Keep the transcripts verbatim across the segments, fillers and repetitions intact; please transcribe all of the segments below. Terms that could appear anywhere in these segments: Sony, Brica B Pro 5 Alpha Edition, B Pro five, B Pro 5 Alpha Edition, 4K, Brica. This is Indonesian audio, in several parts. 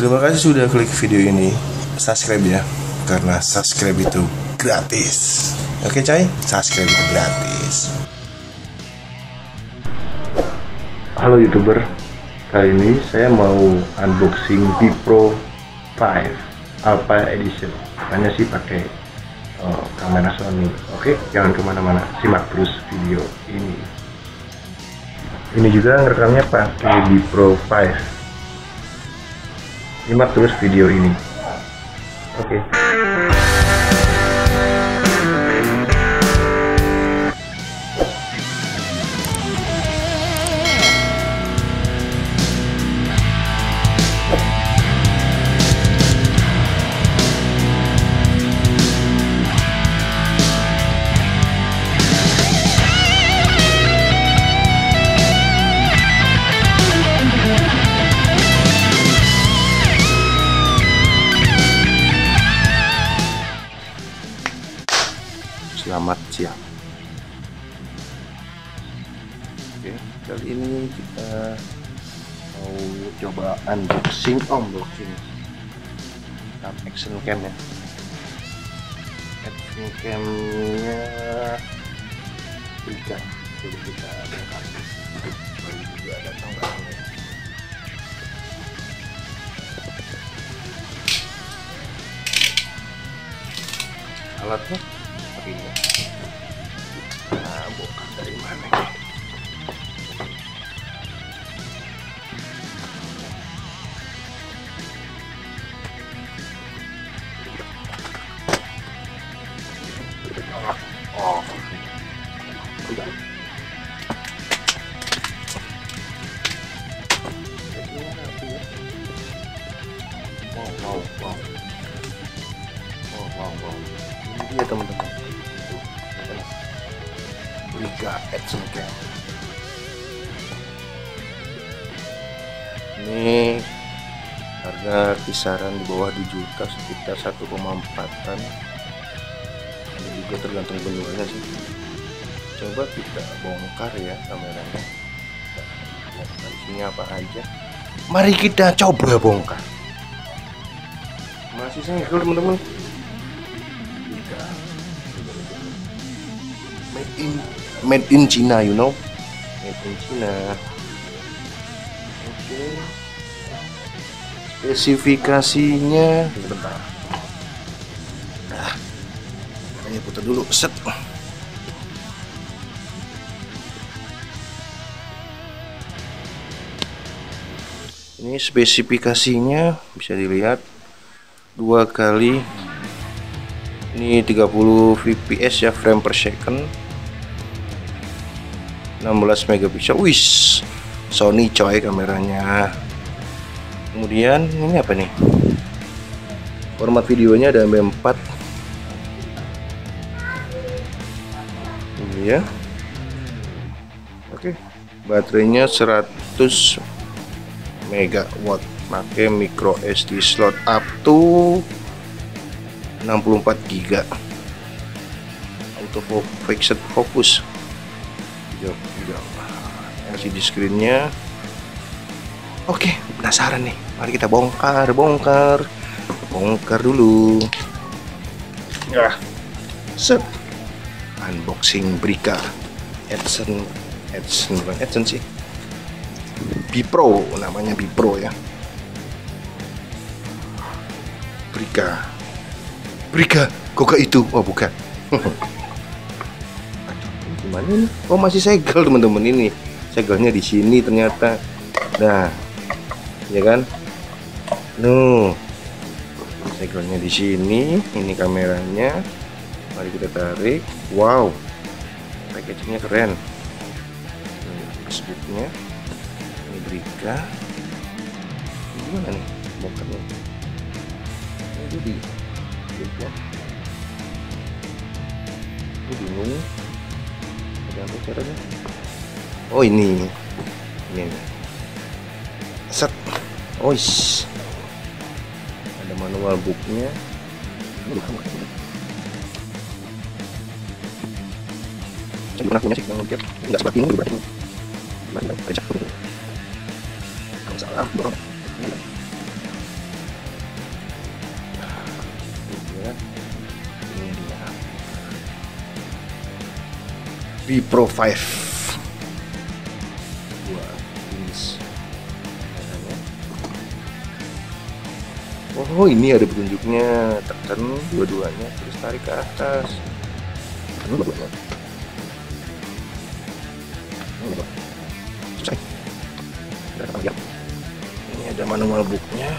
Terima kasih sudah klik video ini. Subscribe ya, karena subscribe itu gratis. Oke coy, subscribe itu gratis. Halo YouTuber, kali ini saya mau unboxing B Pro lima Alpha Edition. Hanya sih pakai oh, kamera Sony. Oke, jangan kemana-mana, simak terus video ini. Ini juga ngerekamnya pakai B Pro lima. Simak terus video ini. Oke. Okay. Selamat siang. Oke, kali ini kita mau coba unboxing unboxing action cam ya. Action camnya Brica, jadi kita ada kartu juga, ada tanggalnya. Alatnya ini. Nah, bukan dari mana ya? Oh, udah. Wow, wow, wow. Wow, wow, wow. Ini dia teman-teman. Brica action cam. Ini harga kisaran di bawah dua juta, sekitar satu koma empat-an. Ini juga tergantung bentuknya sih. Coba kita bongkar ya kameranya. Nah, isinya apa aja? Mari kita coba bongkar. Masih single teman-teman. Made in, made in China, you know, made in China. Oke, okay. Spesifikasinya sebentar. Nah, hanya putar dulu, set. Ini spesifikasinya bisa dilihat dua kali. Ini tiga puluh fps ya, frame per second, enam belas megapiksel. Wis, Sony coy kameranya. Kemudian ini apa nih? Format videonya ada M P empat. Ini ya. Oke, baterainya seratus megawatt. Pakai micro S D slot up to enam puluh empat giga byte, auto fixed focus, L C D screennya. Oke, penasaran nih, mari kita bongkar, bongkar, bongkar dulu. Nah, set, unboxing Brica Action, Action, bukan Action sih, B Pro, namanya B Pro ya, Brica. Brica, kok itu? Oh bukan. Gimana ini? Oh masih segel teman-teman ini. Segelnya di sini ternyata. Nah, ya kan? Nuh, segelnya di sini. Ini kameranya. Mari kita tarik. Wow, packagingnya keren. Ini Facebooknya. Ini Brica. Gimana nih? Bukan nih. Ini di. Aku bingung ada apa caranya. Oh ini ini set. Oh is. Ada manual booknya. Saya pernah punya sih, nggak seperti ini. Kalau salah, B Pro five. Buat jenis caranya. Oh, ini ada petunjuknya, tekan dua-duanya terus tarik ke atas. Ini ada manual booknya,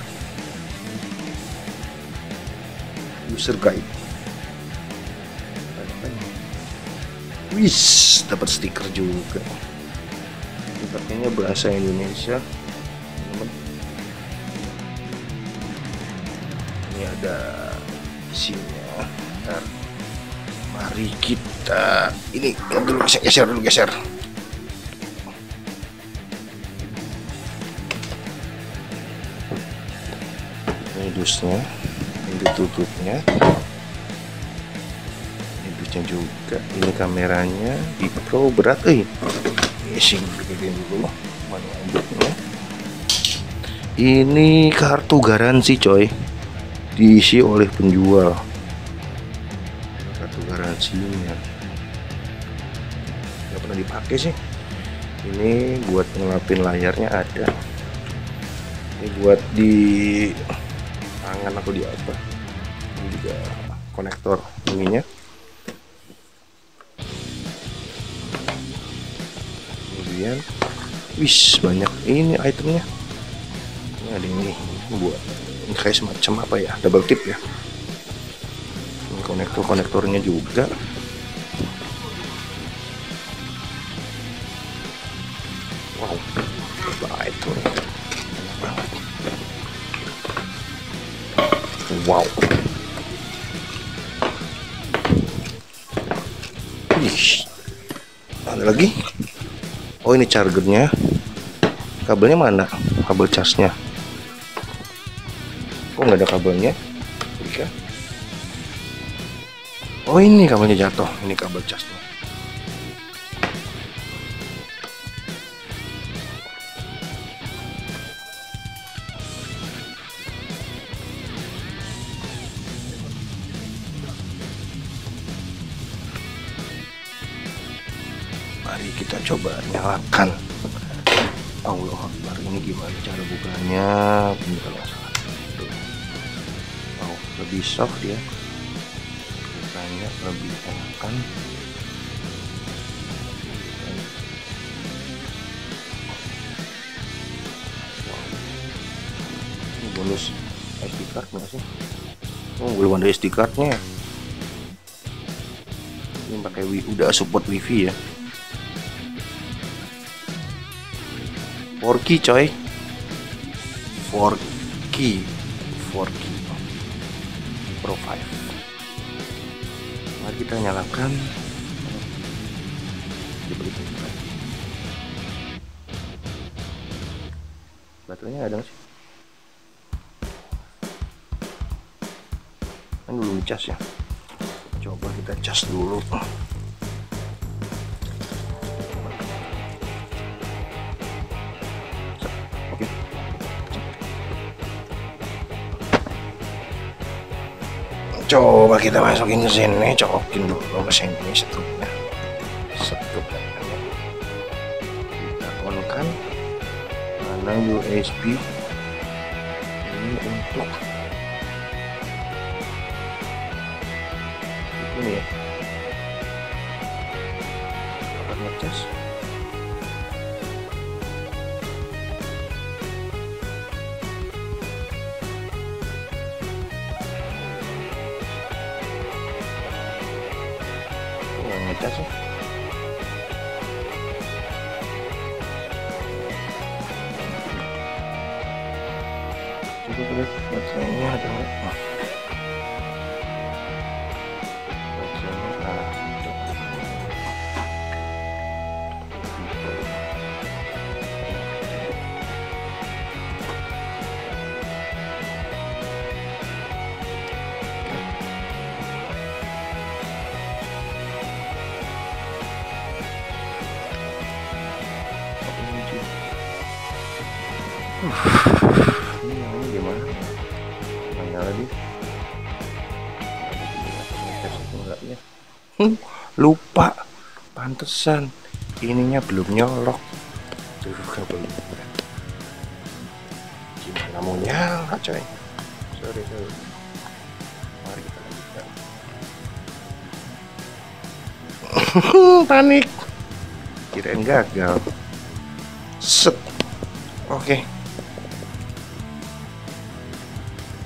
user guide. Wis, dapat stiker juga. Pakainya bahasa Indonesia. Ini ada isinya. Ntar, mari kita ini dulu geser, geser dulu geser. Ini dusnya, ini tutupnya. Juga ini kameranya di Pro berat, eh asing begini dulu manualnya. Ini kartu garansi coy, diisi oleh penjual kartu garansinya, nggak pernah dipakai sih. Ini buat ngelapin layarnya ada, ini buat di tangan aku di apa, ini juga konektor ininya. Wis, banyak ini itemnya. Ini ada ini buat ini kayak semacam apa ya, double tip ya. Ini konektor-konektornya juga. Wow, baik tuh. Wow. Wih, ada lagi. Oh, ini chargernya, kabelnya mana? Kabel charge-nya kok nggak ada kabelnya? Brica. Oh, ini kabelnya jatuh, ini kabel charge-nya. Mari kita coba nyalakan. Allah Akbar, ini gimana cara bukanya? Ini kalau salah. Wow, lebih soft ya. Bukanya lebih enakan. Wow. Ini bonus S D card nggak sih? Oh, belum ada S D cardnya. Ini pakai Wi, udah support Wi-Fi ya. four K coy, four K, four K, Pro five. Mari kita nyalakan. Baterainya ada nggak sih? Kan belum cas ya. Coba kita cas dulu. Coba kita masukin ke sini, cokokin dulu ke sini setrupnya, setrupnya kita onkan. Mana U S B ini untuk ini ya, akan ngecas. Ngecas coba lihat baterainya ada nggak, baterainya ada ini gimana? Nyala lagi. Lupa Pantesan ininya belum nyolok. Tuh kabel. Gimana mau nyala, coy? Sorry, sorry. Mari kita lanjutkan. Panik. Kirain gagal. Set. Oke. Okay.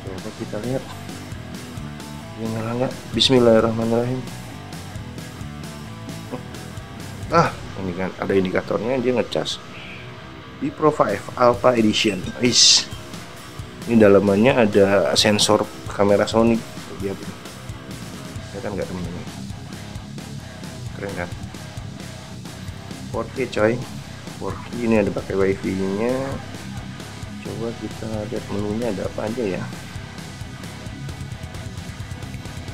Coba kita lihat. Ini nyala. Bismillahirrahmanirrahim. Ah, ini kan ada indikatornya, dia ngecas. B Pro five Alpha Edition. Is. Ini dalamannya ada sensor kamera Sony. Dia kan nggak temen. Keren kan? four K coy. four K ini ada pakai Wi-Fi-nya. Coba kita lihat menunya ada apa aja ya.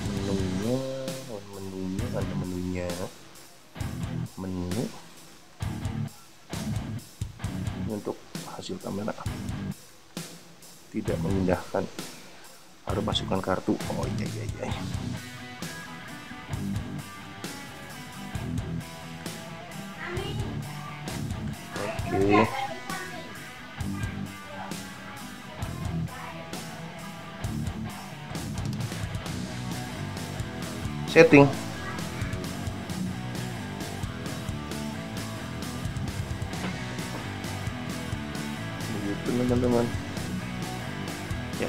Menunya, menunya, ada menunya. Menu untuk hasil kamera, tidak memindahkan, harus masukkan kartu. Oh iya iya iya. Oke. Setting. Teman-teman ya,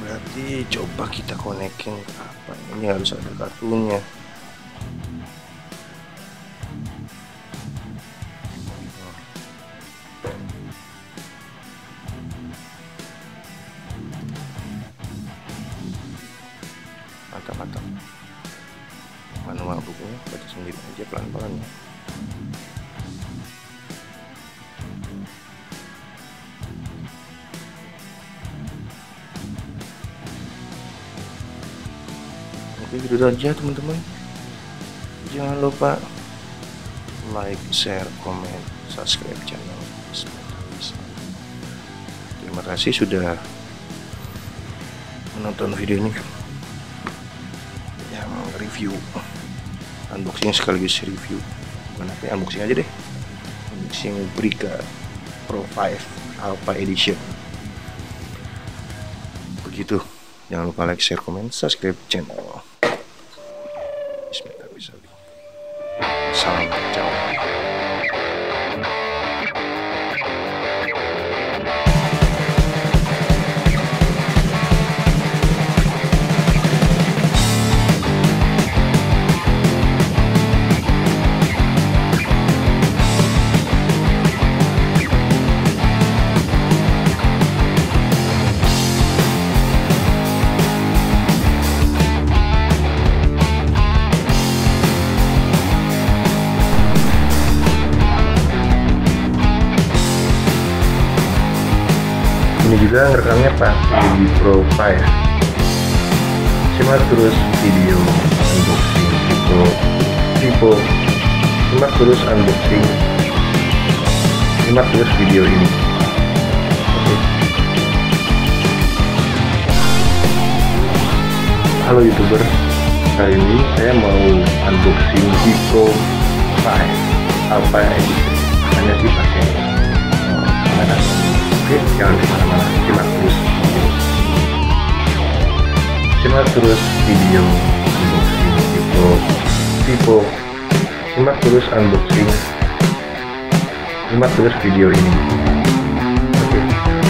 berarti coba kita konekin apa ini, harus ada kartunya. Mantap mantap manual bukunya, baca sendiri aja pelan-pelan ya. Oke, gitu aja teman-teman. Jangan lupa like, share, komen, subscribe channel. Terima kasih sudah menonton video ini yang review unboxing sekaligus review. Bukan apa, unboxing aja deh. Unboxing Brica Pro five Alpha Edition. Begitu. Jangan lupa like, share, komen, subscribe channel. Salam, ciao. Juga ngerekamnya pakai B Pro five. Simak terus video unboxing tipe, simak terus unboxing, simak terus video ini. Oke. Halo youtuber, kali ini saya mau unboxing B Pro five Alpha Edition. Hanya sih pakai kamera. Oke, jangan kemana-mana, simak terus video. Simak terus video unboxing tipe, tipe. Simak terus unboxing, simak terus video ini. Oke.